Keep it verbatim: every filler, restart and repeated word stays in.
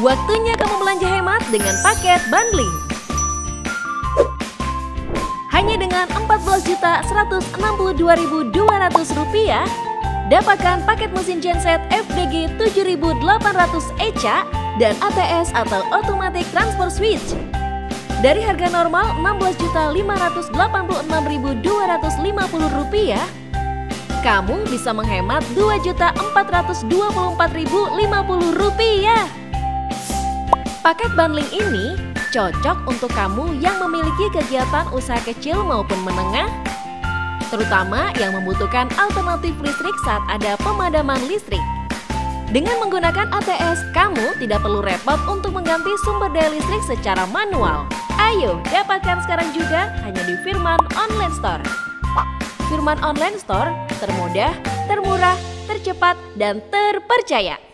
Waktunya kamu belanja hemat dengan paket bundling. Hanya dengan empat belas juta seratus enam puluh dua ribu dua ratus rupiah, dapatkan paket mesin genset F D G tujuh ribu delapan ratus E C A dan A T S atau Automatic Transfer Switch. Dari harga normal enam belas juta lima ratus delapan puluh enam ribu dua ratus lima puluh rupiah, kamu bisa menghemat dua juta empat ratus dua puluh empat ribu lima puluh rupiah. Paket bundling ini cocok untuk kamu yang memiliki kegiatan usaha kecil maupun menengah, terutama yang membutuhkan alternatif listrik saat ada pemadaman listrik. Dengan menggunakan A T S, kamu tidak perlu repot untuk mengganti sumber daya listrik secara manual. Ayo, dapatkan sekarang juga hanya di Firman Online Store. Firman Online Store, termudah, termurah, tercepat, dan terpercaya.